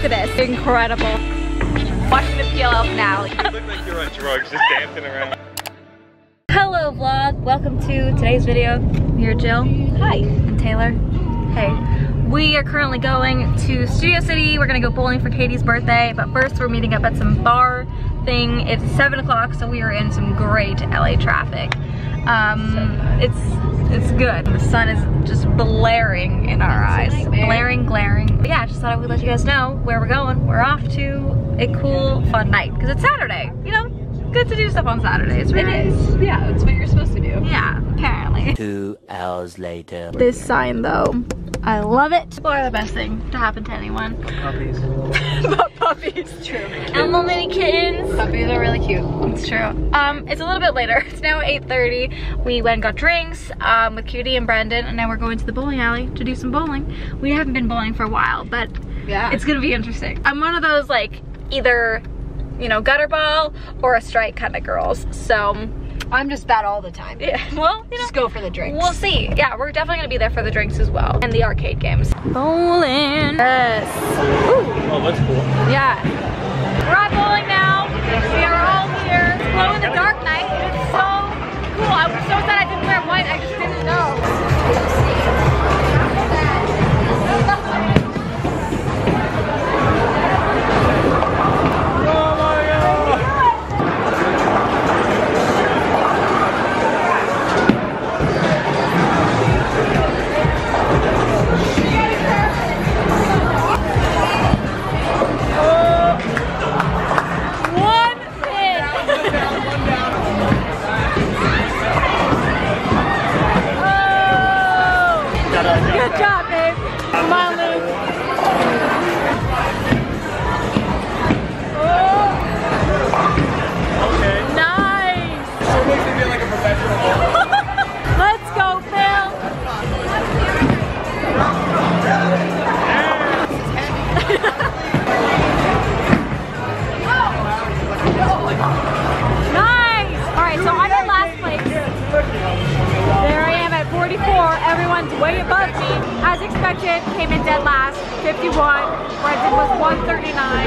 Look at this, incredible. Watching the peel off now. You look like you're on drugs, just dancing around. Hello vlog, welcome to today's video. Here, Jill. Hi. And Taylor. Hey. We are currently going to Studio City. We're gonna go bowling for Katie's birthday, but first we're meeting up at some bar thing. It's 7 o'clock, so we are in some great LA traffic. It's good. The sun is just blaring in our eyes. Blaring. But yeah, I just thought I would let you guys know where we're going. We're off to a cool, fun night, because it's Saturday, you know? Good to do stuff on Saturdays, right? It is. Yeah, it's what you're supposed to do. Yeah, apparently. 2 hours later. This sign, though, I love it. People are the best thing to happen to anyone. Puppies. But puppies. It's true. And little mini kittens. Puppies are really cute. It's true. It's a little bit later. It's now 8:30. We went and got drinks with Cutie and Brendan, and now we're going to the bowling alley to do some bowling. We haven't been bowling for a while, but yeah, it's gonna be interesting. I'm one of those, like, either, you know, gutter ball or a strike kind of girls. So I'm just bad all the time. Yeah. Well, you know, just go for the drinks. We'll see. Yeah, we're definitely gonna be there for the drinks as well, and the arcade games. Bowling. Yes. Ooh. Oh, that's cool. Yeah. We're at bowling now. We are all here. It's glow in the dark night. It's so cool. I was so glad I didn't wear white. I just didn't know. Came in dead last, 51. Brendan was 139.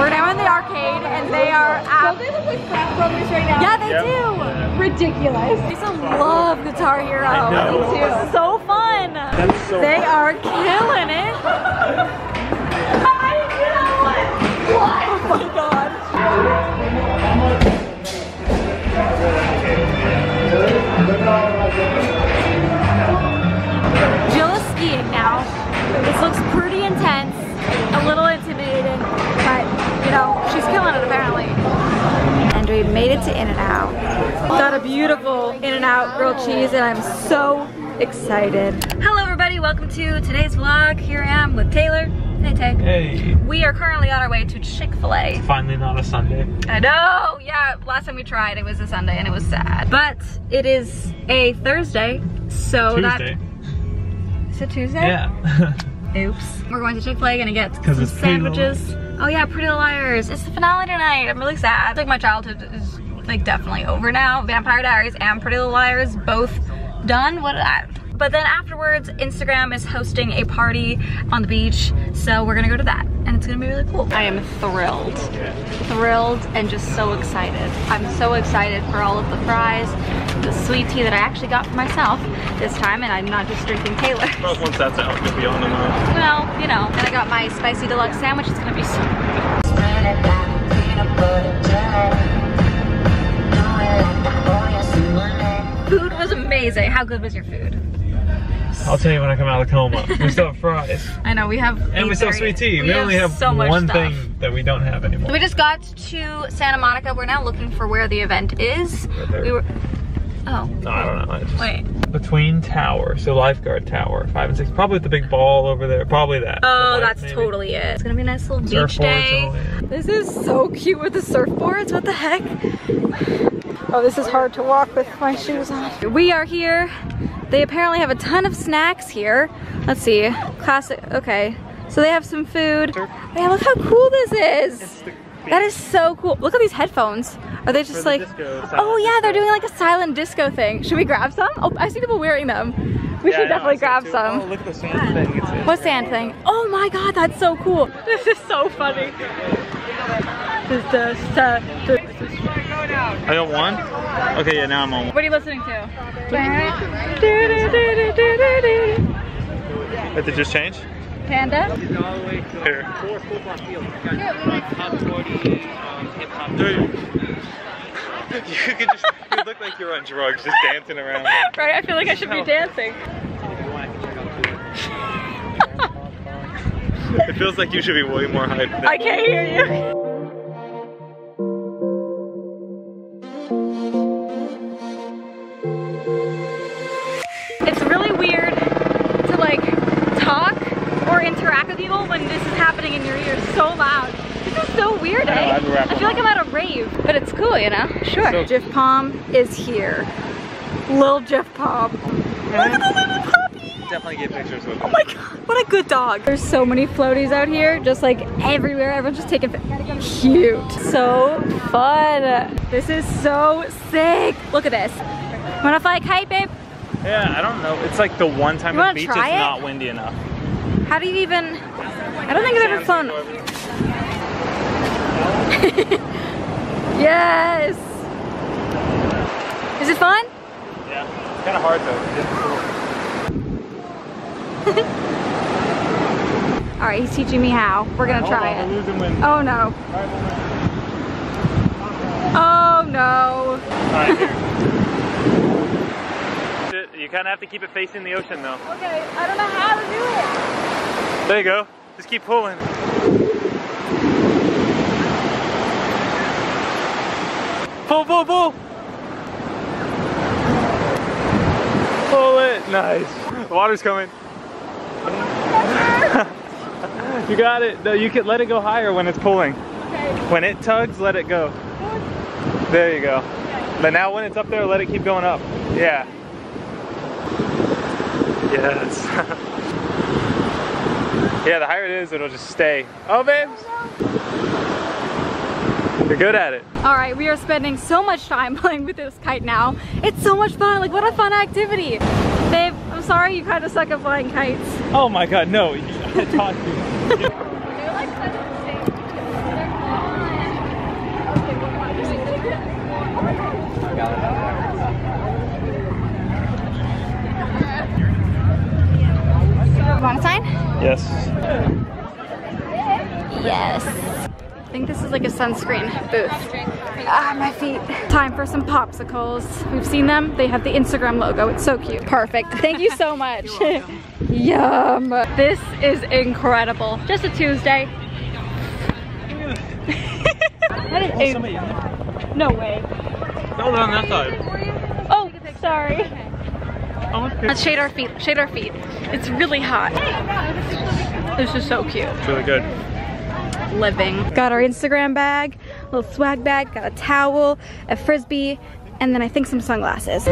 We're now in the arcade, and they are at... Don't they look like Craft Brothers right now? Yeah, they do. Ridiculous. I used to love Guitar Hero. I know. Me too. So fun. That's so they fun. Are killing it. I know. What? Oh my god. Jill is skiing now. This looks pretty intense, a little intimidating, but you know, she's killing it apparently. And we made it to In N Out. Got a beautiful In N Out grilled cheese, and I'm so excited. Hello everybody, welcome to today's vlog. Here I am with Taylor. Hey, Tay. Hey. We are currently on our way to Chick-fil-A. It's finally not a Sunday. I know, yeah, last time we tried it was a Sunday and it was sad. But it is a Thursday, so Tuesday. Is it Tuesday? Yeah. Oops. We're going to Chick-fil-A, gonna get some sandwiches. Oh yeah, Pretty Little Liars. It's the finale tonight. I'm really sad. Like, my childhood is like definitely over now. Vampire Diaries and Pretty Little Liars both done. What did I? But then afterwards, Instagram is hosting a party on the beach, so we're gonna go to that, and it's gonna be really cool. I am thrilled. Thrilled and just so excited. I'm so excited for all of the fries, the sweet tea that I actually got for myself this time, and I'm not just drinking Taylor's. Well, once that's out, you'll be on the move. Well, you know, and I got my spicy deluxe sandwich. It's gonna be so good. Food was amazing. How good was your food? I'll tell you when I come out of the coma. We still have fries. I know, we have. And we still have sweet tea. We only have so much one stuff. Thing that we don't have anymore. So we just got to Santa Monica. We're now looking for where the event is. Right, we were. Oh. No, I don't know. I just... Wait. Between Tower, so Lifeguard Tower, 5 and 6. Probably the big ball over there. Probably that. Oh, that's maybe. Totally it. It's gonna be a nice little beach day. This is so cute with the surfboards. What the heck? Oh, this is hard to walk with my shoes on. We are here. They apparently have a ton of snacks here. Let's see, classic, okay. So they have some food. Yeah, look how cool this is. That is so cool. Look at these headphones. Are they just like, oh yeah, they're doing like a silent disco thing. Should we grab some? Oh, I see people wearing them. We should definitely grab some. Oh, look at the sand thing. What sand thing? Oh my god, that's so cool. This is so funny. I got one? Okay, yeah, now I'm on one. What are you listening to? Did it just change? Panda? Here. You could just you look like you're on drugs, just dancing around. Right, I feel like I should be dancing. It feels like you should be way more hyped than I can't hear you. Interact with people when this is happening in your ears so loud. This is so weird, eh? I feel like I'm at a rave, but it's cool, you know? Sure. So Jiffpom is here. Little Jiffpom. Look at the little puppy! Definitely get pictures with him. Oh my god, what a good dog. There's so many floaties out here, just like everywhere. Everyone's just taking pictures. Cute. So fun. This is so sick. Look at this. Wanna fly a kite, babe? Yeah, I don't know. It's like the one time the beach is not windy enough. How do you even, I don't think I've ever flown. Yes! Is it fun? Yeah, it's kind of hard though. It's cool. Alright, he's teaching me how. We're gonna try it. Oh no. Oh no. Alright, here. You kind of have to keep it facing the ocean though. Okay, I don't know how to do it. There you go. Just keep pulling. Pull, pull, pull. Pull it. Nice. The water's coming. You got it. No, you can let it go higher when it's pulling. Okay. When it tugs, let it go. There you go. Okay. But now when it's up there, let it keep going up. Yeah. Yes. Yeah, the higher it is, it'll just stay. Oh, babes! You're good at it. All right, we are spending so much time playing with this kite now. It's so much fun, like what a fun activity. Babe, I'm sorry you kind of suck at flying kites. Oh my God, no, I taught you. Want a sign? Yes. Yes. I think this is like a sunscreen booth. Ah, my feet. Time for some popsicles. We've seen them. They have the Instagram logo. It's so cute. Perfect. Thank you so much. Yum. This is incredible. Just a Tuesday. No way. No, no, on that side. Oh, sorry. Let's shade our feet. Shade our feet. It's really hot. This is so cute. It's really good. Living. Got our Instagram bag, little swag bag, got a towel, a frisbee, and then I think some sunglasses.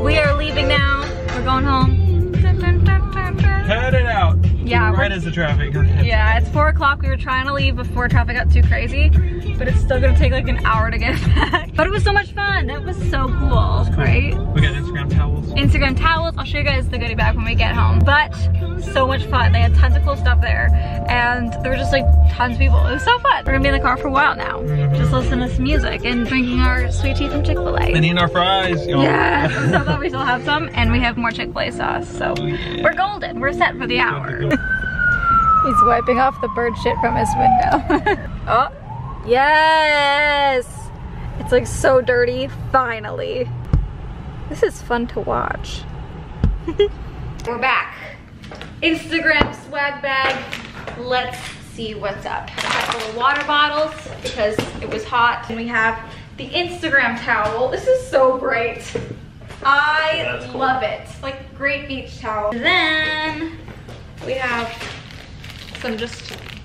We are leaving now. We're going home. Headed out. Yeah. Right as the traffic. Yeah, it's 4 o'clock. We were trying to leave before traffic got too crazy, but it's still gonna take like an hour to get back. But it was so much fun. That was so cool, right? We got Instagram towels. Instagram towels. I'll show you guys the goodie bag when we get home. But so much fun. They had tons of cool stuff there, and there were just like tons of people. It was so fun. We're gonna be in the car for a while now, just listening to some music and drinking our sweet tea from Chick-fil-A. And eating our fries. Yo. Yeah, I'm so glad we still have some, and we have more Chick-fil-A sauce. So we're golden. We're set for the hour. He's wiping off the bird shit from his window. Oh, yes! It's like so dirty, finally. This is fun to watch. We're back. Instagram swag bag. Let's see what's up. A couple of water bottles because it was hot. And we have the Instagram towel. This is so great. I love it. Like great beach towel. And then we have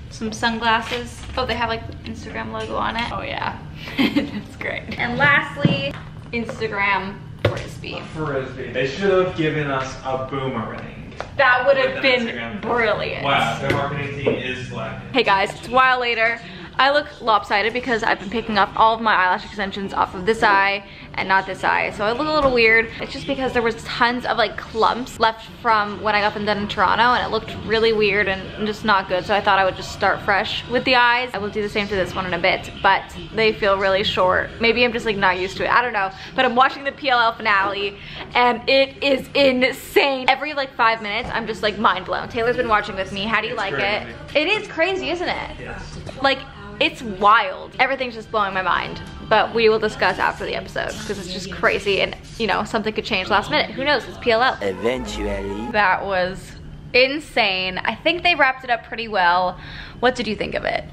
some sunglasses. Oh, they have like the Instagram logo on it. Oh yeah, that's great. And lastly, Instagram frisbee. Frisbee. They should have given us a boomerang. That would have been brilliant. Wow, their marketing team is slacking. Hey guys, it's a while later. I look lopsided because I've been picking up all of my eyelash extensions off of this eye and not this eye, so I look a little weird. It's just because there was tons of like clumps left from when I got them done in Toronto, and it looked really weird and just not good, so I thought I would just start fresh with the eyes. I will do the same to this one in a bit, but they feel really short. Maybe I'm just like not used to it, I don't know, but I'm watching the PLL finale and it is insane. Every like 5 minutes I'm just like mind blown. Taylor's been watching with me. How do you like it? It is crazy, isn't it? Yes. Like, it's wild. Everything's just blowing my mind. But we will discuss after the episode because it's just crazy and, you know, something could change last minute. Who knows? It's PLL. Eventually. That was insane. I think they wrapped it up pretty well. What did you think of it?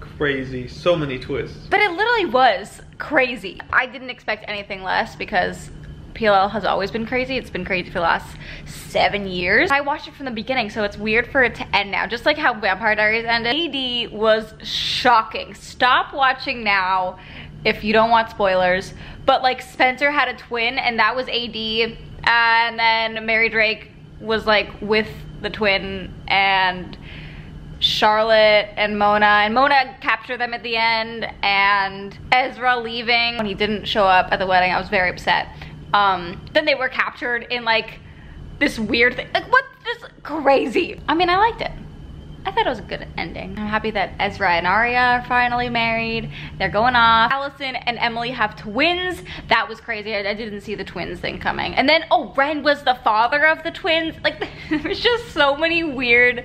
Crazy. So many twists. But it literally was crazy. I didn't expect anything less because PLL has always been crazy. It's been crazy for the last 7 years. I watched it from the beginning, so it's weird for it to end now. Just like how Vampire Diaries ended. AD was shocking. Stop watching now if you don't want spoilers. But like Spencer had a twin and that was AD. And then Mary Drake was like with the twin, and Charlotte and Mona captured them at the end, and Ezra leaving when he didn't show up at the wedding. I was very upset. Then they were captured in like this weird thing. Like, what's this? Crazy. I mean, I liked it. I thought it was a good ending. I'm happy that Ezra and Arya are finally married. They're going off. Allison and Emily have twins. That was crazy. I didn't see the twins thing coming. And then, oh, Ren was the father of the twins. Like, there's just so many weird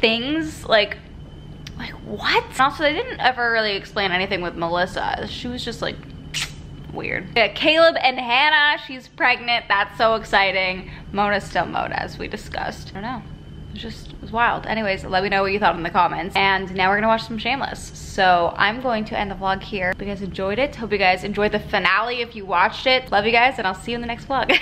things. Like what? And also, they didn't ever really explain anything with Melissa. She was just like, weird. Yeah, Caleb and Hannah, she's pregnant. That's so exciting. Mona's still Mona, as we discussed. I don't know. It was wild. Anyways, let me know what you thought in the comments. And now we're gonna watch some Shameless. So I'm going to end the vlog here. Hope you guys enjoyed it. Hope you guys enjoyed the finale if you watched it. Love you guys, and I'll see you in the next vlog.